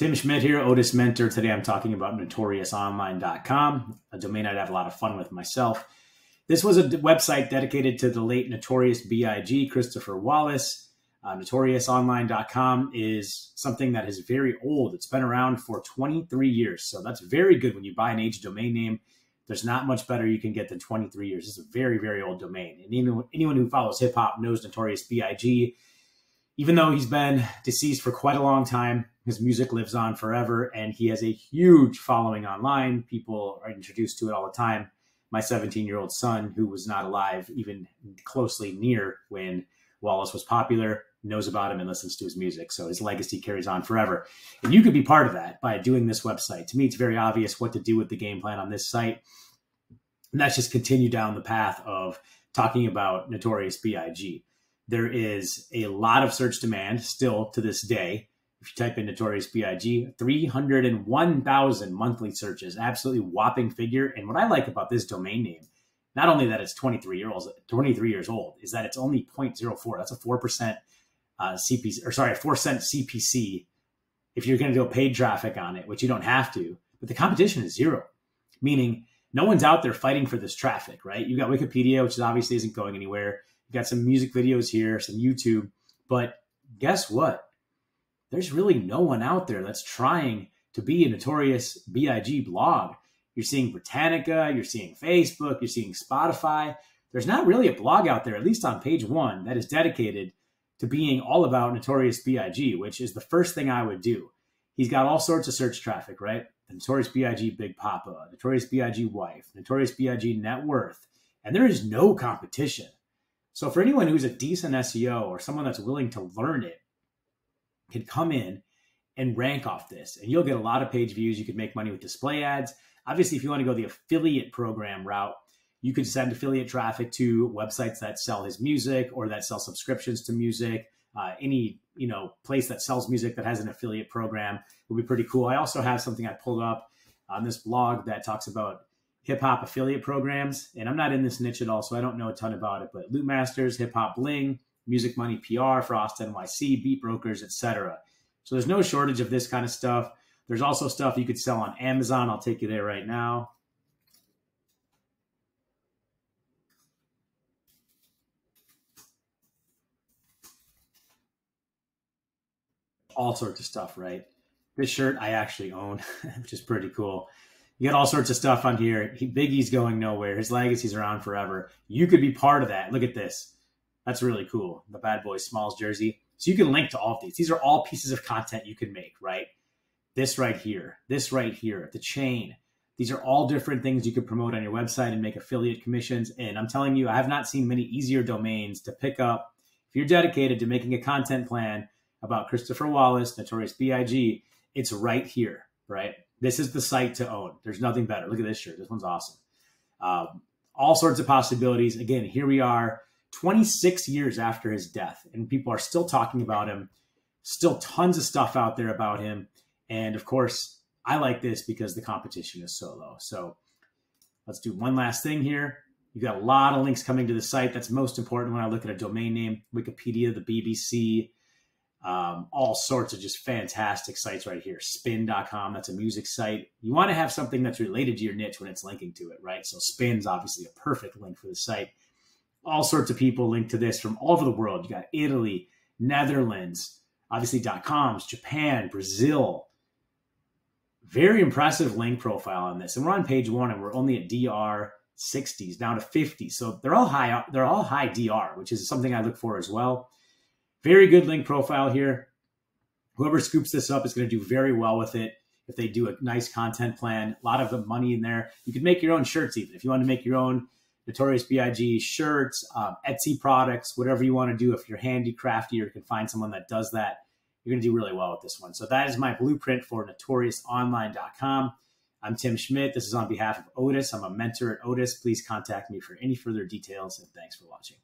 Tim Schmidt here, Otis Mentor. Today I'm talking about NotoriousOnline.com, a domain I'd have a lot of fun with myself. This was a website dedicated to the late Notorious B.I.G., Christopher Wallace. NotoriousOnline.com is something that is very old. It's been around for 23 years, so that's very good when you buy an aged domain name. There's not much better you can get than 23 years. It's a very, very old domain. And anyone who follows hip-hop knows Notorious B.I.G., even though he's been deceased for quite a long time, his music lives on forever, and he has a huge following online. People are introduced to it all the time. My 17-year-old son, who was not alive even closely near when Wallace was popular, knows about him and listens to his music. So his legacy carries on forever. And you could be part of that by doing this website. To me, it's very obvious what to do with the game plan on this site. And that's just continue down the path of talking about Notorious B.I.G. There is a lot of search demand still to this day. If you type in Notorious B.I.G., 301,000 monthly searches, absolutely whopping figure. And what I like about this domain name, not only that it's 23 years old, is that it's only 0.04. That's a 4% CPC, or sorry, a 4-cent CPC if you're going to do paid traffic on it, which you don't have to. But the competition is zero, meaning no one's out there fighting for this traffic, right? You got Wikipedia, which obviously isn't going anywhere. You got some music videos here, some YouTube, but guess what? There's really no one out there that's trying to be a Notorious B.I.G. blog. You're seeing Britannica, you're seeing Facebook, you're seeing Spotify. There's not really a blog out there, at least on page one, that is dedicated to being all about Notorious B.I.G., which is the first thing I would do. He's got all sorts of search traffic, right? The Notorious B.I.G. Big Papa, Notorious B.I.G. Wife, Notorious B.I.G. Net Worth, and there is no competition. So for anyone who's a decent SEO or someone that's willing to learn it, can come in and rank off this, and you'll get a lot of page views. You could make money with display ads. Obviously, if you want to go the affiliate program route, you could send affiliate traffic to websites that sell his music or that sell subscriptions to music. Any place that sells music that has an affiliate program would be pretty cool. I also have something I pulled up on this blog that talks about hip hop affiliate programs, and I'm not in this niche at all, so I don't know a ton about it. But Lootmasters, Hip Hop Bling, Music Money PR, Frost NYC, Beat Brokers, etc. So there's no shortage of this kind of stuff. There's also stuff you could sell on Amazon. I'll take you there right now. All sorts of stuff, right? This shirt I actually own, which is pretty cool. You got all sorts of stuff on here. Biggie's going nowhere. His legacy's around forever. You could be part of that. Look at this. That's really cool. The Bad Boy Smalls jersey. So you can link to all of these. These are all pieces of content you can make, right? This right here, the chain. These are all different things you could promote on your website and make affiliate commissions. And I'm telling you, I have not seen many easier domains to pick up. If you're dedicated to making a content plan about Christopher Wallace, Notorious B.I.G., it's right here, right? This is the site to own. There's nothing better. Look at this shirt. This one's awesome. All sorts of possibilities. Again, here we are. 26 years after his death, and people are still talking about him, still tons of stuff out there about him. And of course, I like this because the competition is so low. So let's do one last thing here. You've got a lot of links coming to the site. That's most important when I look at a domain name. Wikipedia, the BBC, all sorts of just fantastic sites right here. Spin.com, that's a music site. You want to have something that's related to your niche when it's linking to it, right? So Spin's obviously a perfect link for the site. All sorts of people linked to this from all over the world. You got Italy, Netherlands, obviously .coms, Japan, Brazil. Very impressive link profile on this. And we're on page one, and we're only at DR 60s, down to 50. So they're all high. They're all high DR, which is something I look for as well. Very good link profile here. Whoever scoops this up is going to do very well with it. If they do a nice content plan, a lot of the money in there. You can make your own shirts even if you want to make your own Notorious B.I.G. shirts, Etsy products, whatever you want to do. If you're handy, crafty, or you can find someone that does that, you're going to do really well with this one. So that is my blueprint for NotoriousOnline.com. I'm Tim Schmidt. This is on behalf of Otis. I'm a mentor at Otis. Please contact me for any further details, and thanks for watching.